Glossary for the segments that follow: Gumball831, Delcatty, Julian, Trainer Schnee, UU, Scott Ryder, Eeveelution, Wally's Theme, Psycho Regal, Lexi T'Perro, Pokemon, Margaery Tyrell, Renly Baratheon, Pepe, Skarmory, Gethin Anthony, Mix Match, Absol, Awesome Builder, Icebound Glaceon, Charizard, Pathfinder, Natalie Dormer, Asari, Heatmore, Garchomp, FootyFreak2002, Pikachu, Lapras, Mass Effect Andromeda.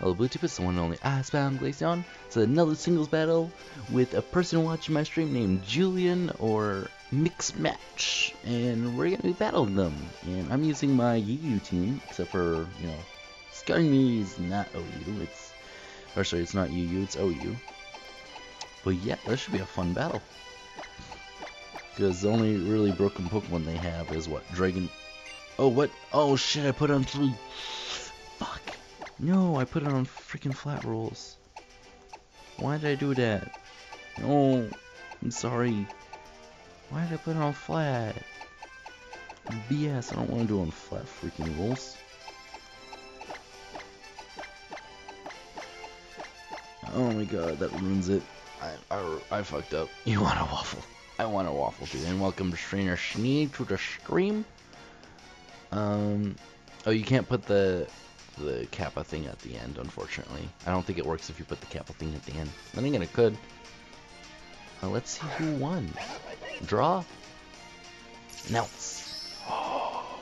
While Bluetooth is the one and only Ice-bound Glaceon. It's another singles battle with a person watching my stream named Julian or Mix Match, and we're gonna be battling them. And I'm using my Yuyu team, except for, you know, Skarmory is not OU. It's, or sorry, it's not UU, it's OU. But yeah, that should be a fun battle. Because the only really broken Pokemon they have is what? Dragon. Oh, what? Oh shit, I put on 3. Fuck. No, I put it on freaking flat rolls. Why did I do that? No, I'm sorry. Why did I put it on flat? BS, I don't want to do it on flat freaking rolls. Oh my god, that ruins it. I fucked up. You want a waffle? I want a waffle too. And welcome to Trainer Schnee to the stream. Oh, you can't put the Kappa thing at the end, unfortunately. I don't think it works if you put the Kappa thing at the end. Then again, it could. Let's see who won. Draw. Melts. Oh.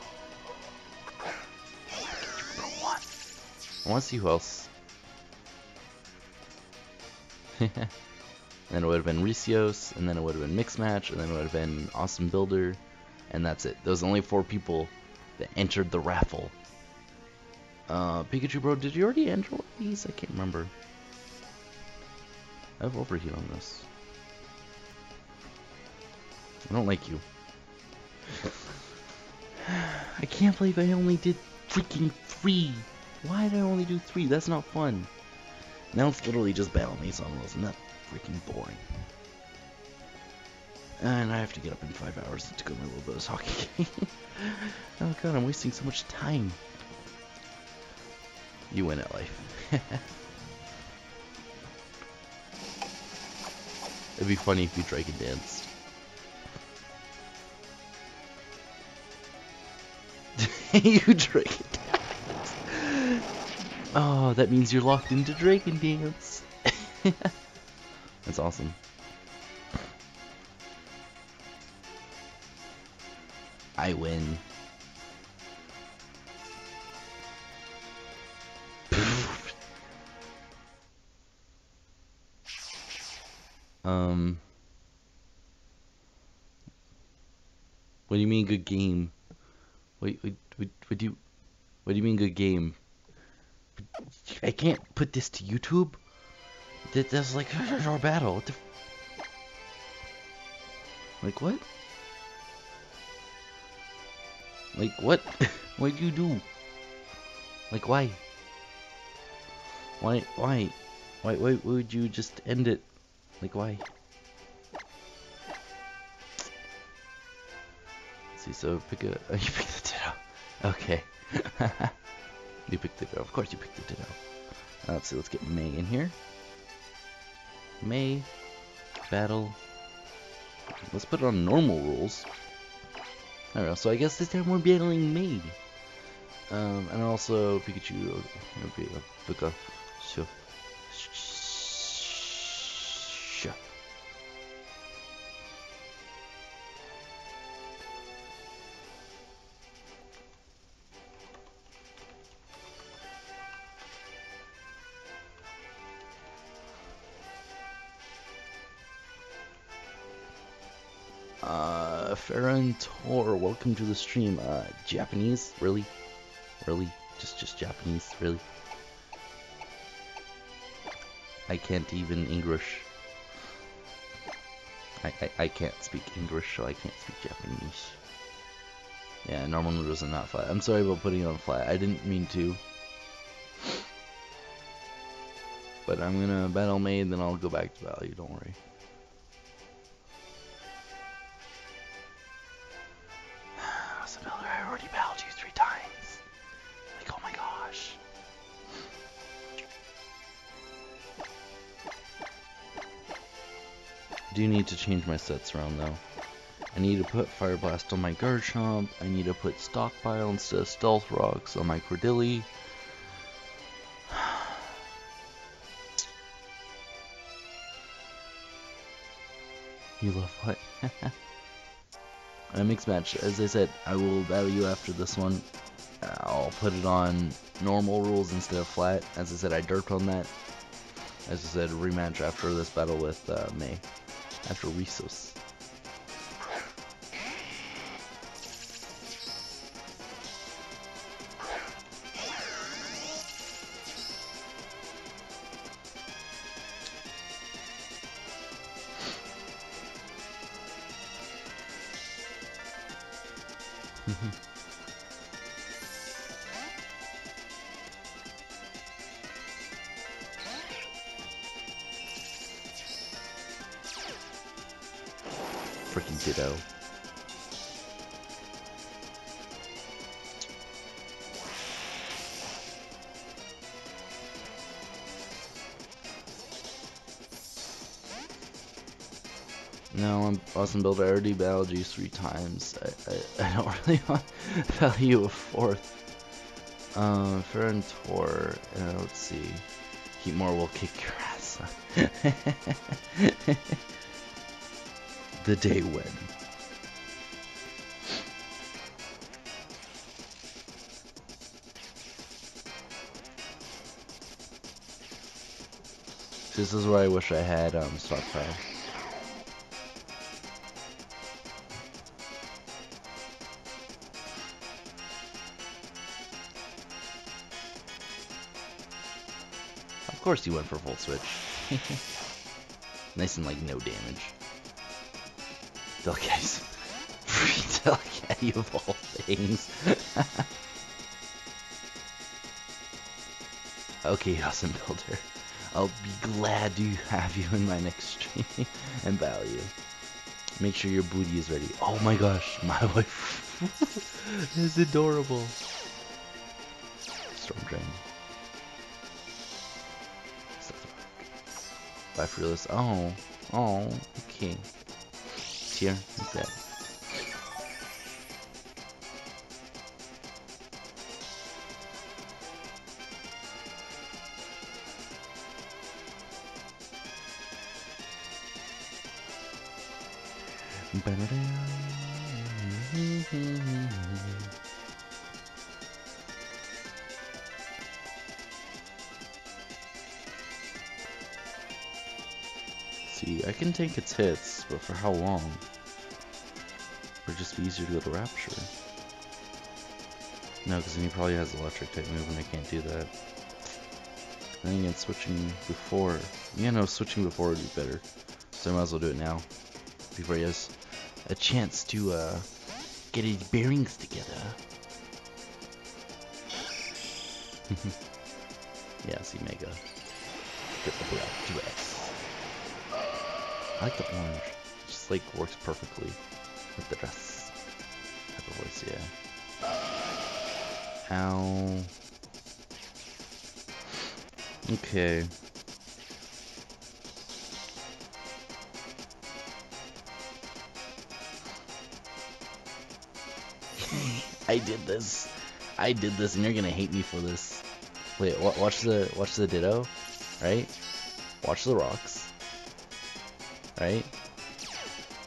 I want to see who else. Then it would have been Ricios, and then it would have been Mix Match, and then it would have been Awesome Builder, and that's it. Those are only 4 people that entered the raffle. Pikachu Bro, did you already enter one of these? I can't remember. I have overheat on this. I don't like you. I can't believe I only did freaking 3. Why did I only do 3? That's not fun. Now it's literally just Battle Maison rules, and that's freaking boring. And I have to get up in 5 hours to go to my little brother's hockey game. Oh god, I'm wasting so much time. You win at life. It'd be funny if you dragon danced. You dragon danced. Oh, that means you're locked into dragon dance. That's awesome. I win. What do you mean good game? What do you mean good game? I can't put this to YouTube. That's like our battle. What the f, like what? Like what? What'd you do? Like why? Why would you just end it? Like why? Let's see, so pick a, oh, you picked the Ditto. Okay. You picked the Ditto, of course you picked the Ditto. Let's see, let's get May in here. May battle. Let's put it on normal rules. I don't know, so I guess this time we're battling May. And also Pikachu Pika. So Tor, welcome to the stream. Japanese? Really? Really? Just Japanese? Really? I can't even English. I can't speak English, so I can't speak Japanese. Yeah, normal noodles are not flat. I'm sorry about putting it on flat. I didn't mean to. But I'm gonna battle maid, then I'll go back to value, don't worry. I do need to change my sets around though. I need to put Fire Blast on my Garchomp. I need to put Stockpile instead of Stealth Rocks on my Cordierite. You love what? a mix match. As I said, I will battle you after this one. I'll put it on normal rules instead of flat. As I said, I derped on that. As I said, rematch after this battle with May. After Resos. Freaking ditto. No, I'm Awesome Builder. I already battled you 3 times. I don't really want to battle you a 4th. Ferentor. Let's see. Heatmore will kick your ass. The day when. This is where I wish I had Stockfire. Of course he went for full switch. Nice and like no damage. Delcatty's free Delcatty of all things. Okay, Awesome Builder. I'll be glad to have you in my next stream and battle you. Make sure your booty is ready. Oh my gosh, my wife is adorable. Storm Drain. Bye, Fearless. Oh, oh, okay. Here, like that. See, I can take its hits, but for how long? Or just be easier to go to Rapture? No, because then he probably has electric type move and I can't do that. And then again, switching before. Yeah, no, switching before would be better. So I might as well do it now. Before he has a chance to get his bearings together. Yeah, see, Mega. Get the black dress. I like the orange. It just like works perfectly with the dress. Type of voice, yeah. Ow. Okay. I did this. I did this, and you're gonna hate me for this. Wait, watch the ditto, right? Watch the rocks. Right?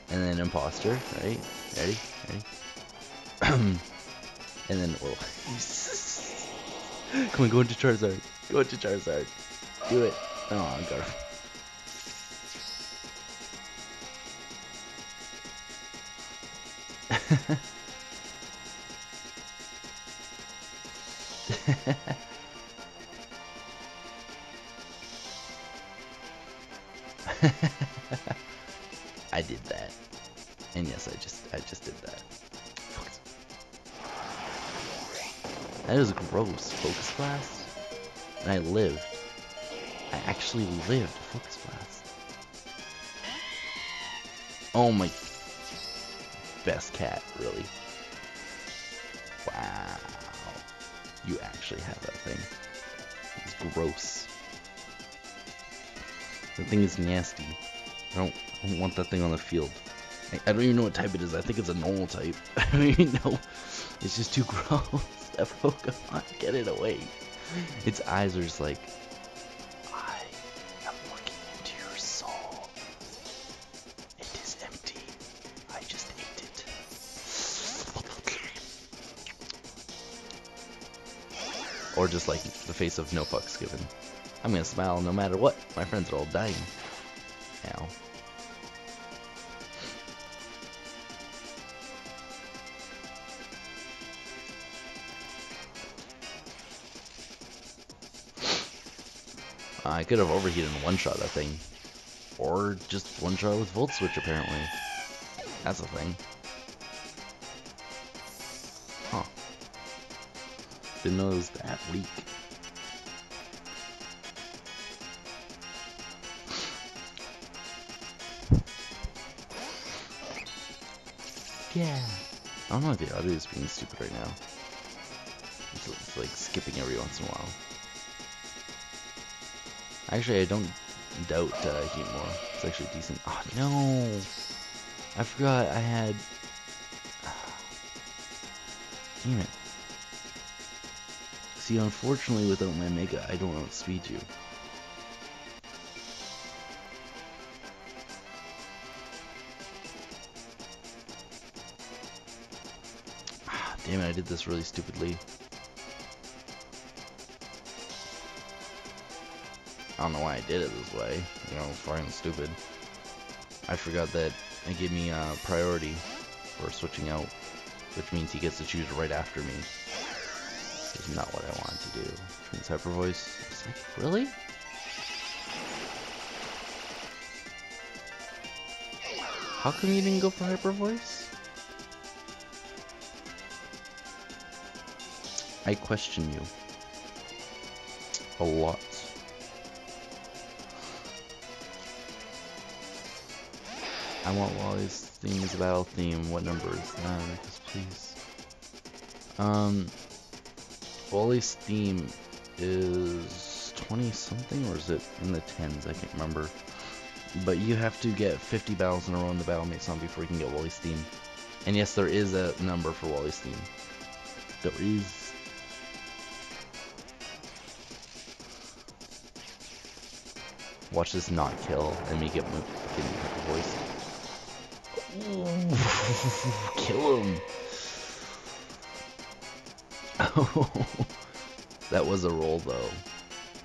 And then Imposter, right? Ready? Ready? And then, oh. Come on, go into Charizard. Go into Charizard. Do it. Oh, I got him. I did that, and yes, I just did that. Focus. That is gross. Focus Blast, and I lived. I actually lived Focus Blast. Oh my! Best cat, really. Wow, you actually have that thing. It's gross. The thing is nasty. I don't want that thing on the field. I don't even know what type it is. I think it's a normal type. I don't even know. It's just too gross. That Pokemon, get it away. Its eyes are just like, I am looking into your soul. It is empty. I just ate it. or just like the face of no fucks given. I'm gonna smile no matter what. My friends are all dying. Ow. I could have overheated and one-shot that thing. Or just one-shot with Volt Switch, apparently. That's a thing. Huh. Didn't know it was that weak. Yeah. I don't know if the audio is being stupid right now. It's like skipping every once in a while. Actually, I don't doubt that I heat more. It's actually decent. Oh, no! I forgot I had... Damn it. See, unfortunately, without my Mega, I don't outspeed you. Damn it, I did this really stupidly. I don't know why I did it this way, you know, fucking stupid. I forgot that it gave me priority for switching out, which means he gets to choose right after me. Which is not what I wanted to do. Trans Hyper Voice. It's like, really? How come you didn't go for Hyper Voice? I question you. A lot. I want Wally's Theme is a battle theme. What number is that? Make this, please. Wally's Theme is 20 something, or is it in the 10s? I can't remember. But you have to get 50 battles in a row in the Battle Maison before you can get Wally's Theme. And yes, there is a number for Wally's Theme. There is. Watch this not kill and me get my fucking voice. Kill him! Oh, that was a roll though.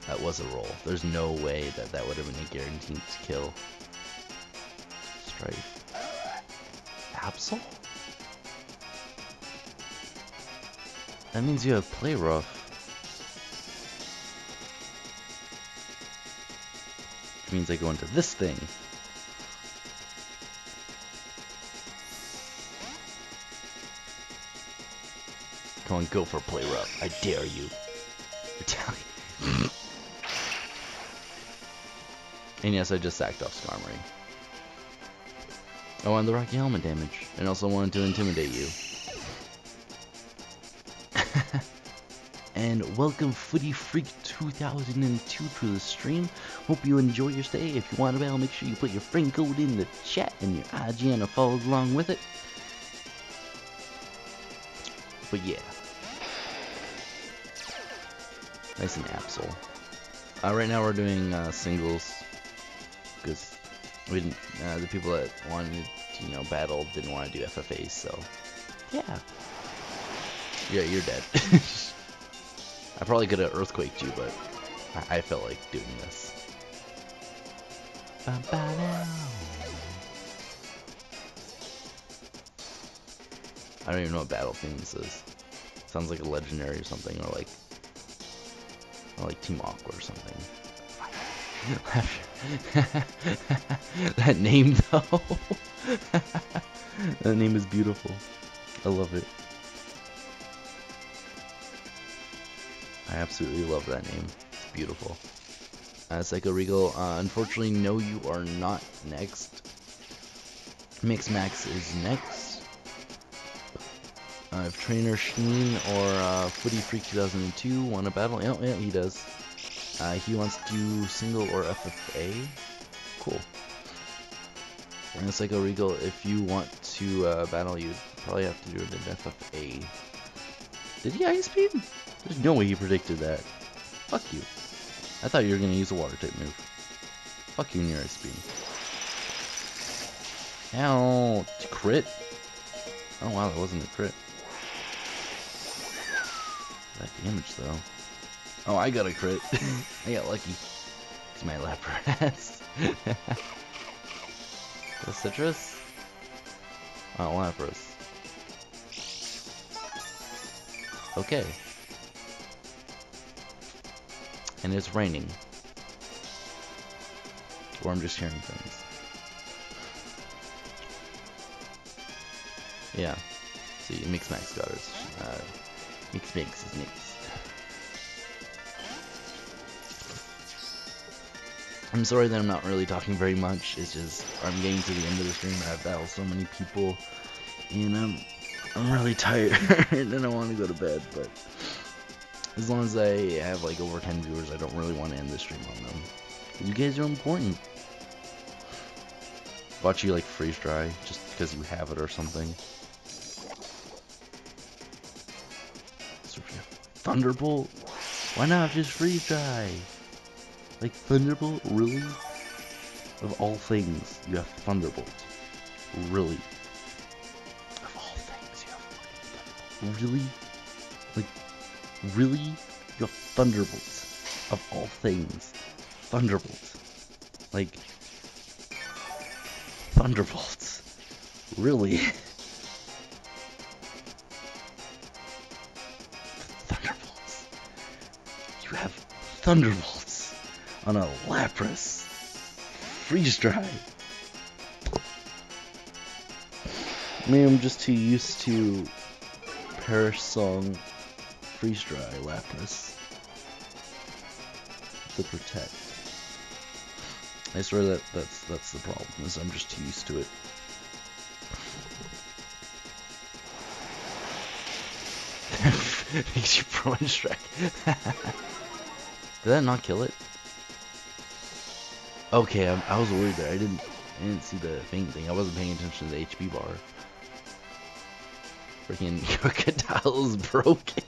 That was a roll. There's no way that that would have been a guaranteed kill. Strife. Absol? That means you have play rough. Which means I go into this thing. Come on, go for play rough. I dare you. Retaliate. And yes, I just sacked off Skarmory. I wanted the Rocky Helmet damage. And also wanted to intimidate you. And welcome FootyFreak2002 to the stream. Hope you enjoy your stay. If you want a battle, make sure you put your friend code in the chat and your IGN follows along with it. But yeah, nice and Absol. Right now we're doing singles because we didn't. The people that wanted to, you know, battle didn't want to do FFAs. So yeah, you're dead. I probably could have earthquaked you, but I felt like doing this. I don't even know what battle theme this is. Sounds like a legendary or something, or like Team Aqua or something. That name though. That name is beautiful. I love it. I absolutely love that name. It's beautiful. Psycho Regal, unfortunately, no, you are not next. Mix Max is next. If Trainer Schnee or FootyFreak2002 want to battle, oh, yeah, he does. He wants to do single or FFA. Cool. And Psycho Regal, if you want to battle, you probably have to do it in FFA. Did he ice beam? There's no way he predicted that. Fuck you. I thought you were gonna use a water type move. Fuck you and your ice beam. Ow! Crit? Oh wow, that wasn't a crit. That damage though. Oh, I got a crit. I got lucky. It's my Lapras. The citrus? Oh, Lapras. Okay. And it's raining. Or I'm just hearing things. Yeah. See, Mix Match got hers. Mix is next. I'm sorry that I'm not really talking very much. It's just I'm getting to the end of the stream. I've battled so many people, and I'm really tired and I want to go to bed. But as long as I have like over 10 viewers, I don't really want to end the stream on them. You guys are important. Watch you like freeze dry just because you have it or something. Thunderbolt? Why not just freeze dry? Like Thunderbolt? Really? Of all things, you have Thunderbolt. Really? Of all things, you have Thunderbolt. Really? Like, really? You have Thunderbolt. Of all things, Thunderbolt. Like, Thunderbolt. Really? Thunderbolts on a Lapras freeze dry. Maybe I'm just too used to Parasong freeze dry Lapras to protect. I swear that's the problem. Is I'm just too used to it. Makes you pro and strike. Did that not kill it? Okay, I was worried there. I didn't see the faint thing. I wasn't paying attention to the HP bar. Freaking crocodile is broken.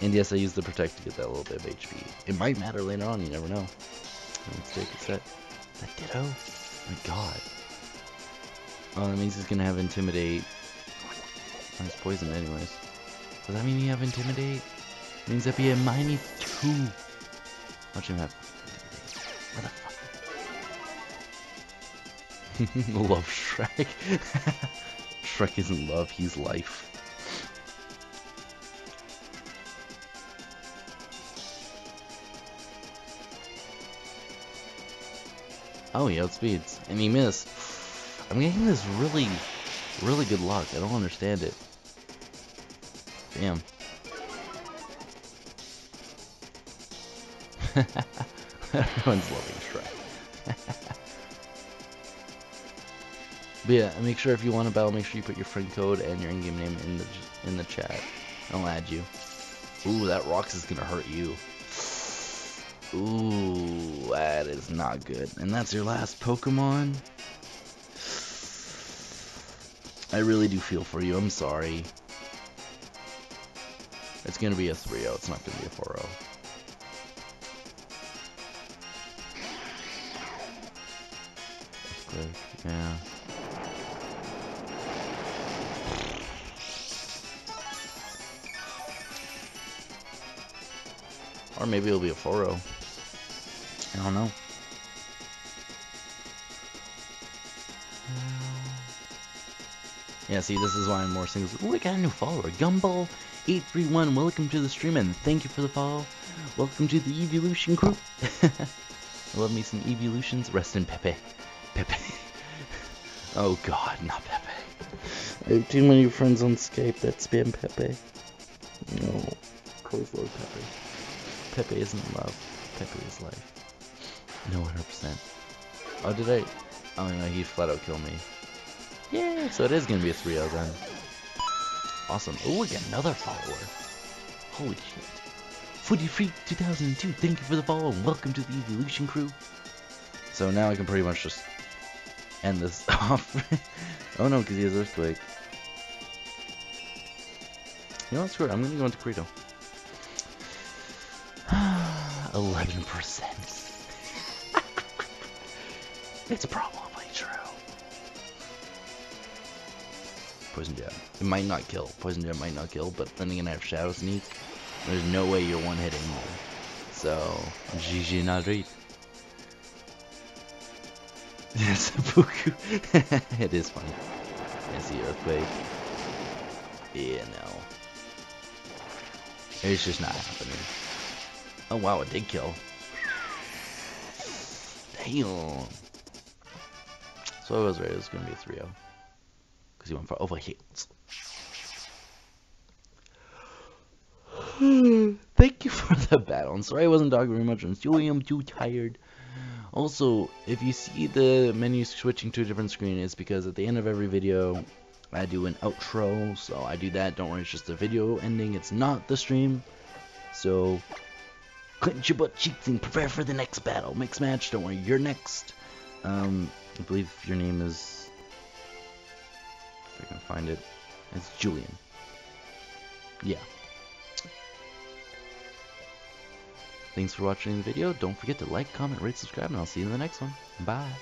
And yes, I used the protect to get that little bit of HP. It might matter later on. You never know. Let's take a set. Is that Ditto? Oh my god. Oh, that means he's gonna have Intimidate. Oh, he's poisoned anyways. Does that mean he have Intimidate? Means that'd be a -2. Watch him have. What the fuck? Love Shrek. Shrek isn't love, he's life. Oh, he outspeeds. And he missed. I'm getting this really, really good luck. I don't understand it. Damn. Everyone's loving Shrek. But yeah, make sure if you want to battle, make sure you put your friend code and your in-game name in the chat. I'll add you. Ooh, that Rocks is gonna hurt you. Ooh, that is not good. And that's your last Pokemon. I really do feel for you. I'm sorry. It's gonna be a 3-0. It's not gonna be a 4-0. Yeah. Or maybe it'll be a 4-0. I don't know. Yeah, see, this is why I'm more singles. Oh, I got a new follower. Gumball831, welcome to the stream and thank you for the follow. Welcome to the Eeveelution crew. I love me some Eeveelutions. Rest in Pepe. Pepe. Oh god, not Pepe. I have too many friends on Skype that spam Pepe. No. Close Lord Pepe. Pepe isn't love. Pepe is life. No, 100%. Oh, did I? Oh no, he flat out killed me. Yeah, so it is gonna be a 3-0 then. Awesome. Oh, we got another follower. Holy shit. FootyFreak2002, thank you for the follow and welcome to the Eeveelution crew. So now I can pretty much just end this off. Oh no, because he has Earthquake. You know what, screw it, I'm gonna go into Credo. 11%. It's probably true. Poison Jab. It might not kill. Poison Jab might not kill, but then again I have Shadow Sneak. There's no way you're one-hitting me. So, GG Nadrit. Seppuku. It is funny. I see Earthquake. Yeah, no. It's just not happening. Oh wow, it did kill. Damn. So I was right, it was going to be a 3-0. Because he went for overheals. Thank you for the battle. I'm sorry I wasn't talking very much. I'm too tired. Also, if you see the menu switching to a different screen, it's because at the end of every video, I do an outro. So I do that. Don't worry, it's just the video ending. It's not the stream. So, clench your butt cheeks and prepare for the next battle. Mix match. Don't worry, you're next. I believe your name is... if I can find it. It's Julian. Yeah. Thanks for watching the video. Don't forget to like, comment, rate, subscribe, and I'll see you in the next one. Bye.